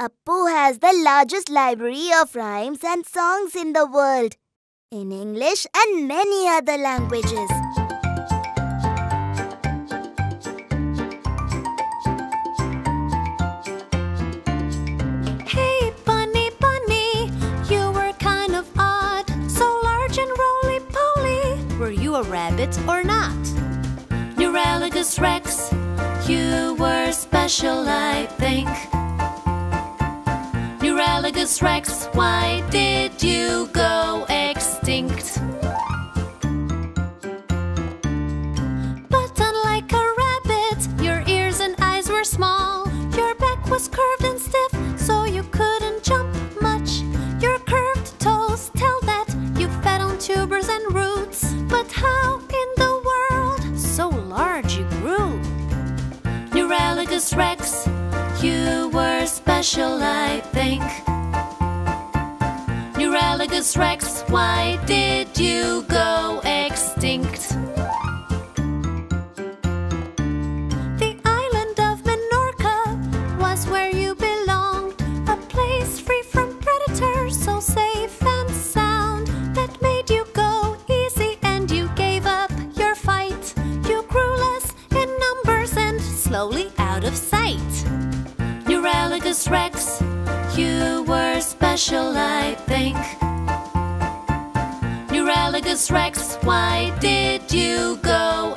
Appu has the largest library of rhymes and songs in the world, in English and many other languages. Hey, bunny, bunny, you were kind of odd, so large and roly-poly. Were you a rabbit or not? Nuralagus Rex, you were special, I think. Nuralagus Rex, why did you go extinct? But unlike a rabbit, your ears and eyes were small. Your back was curved and stiff, so you couldn't jump much. Your curved toes tell that you fed on tubers and roots. But how in the world so large you grew? Nuralagus Rex, you were special, I think. Nuralagus Rex, why did you go extinct? The island of Menorca was where you belonged, a place free from predators, so safe and sound. That made you go easy and you gave up your fight. You grew less in numbers and slowly out of sight. Nuralagus Rex, you were special, I think. Nuralagus Rex, why did you go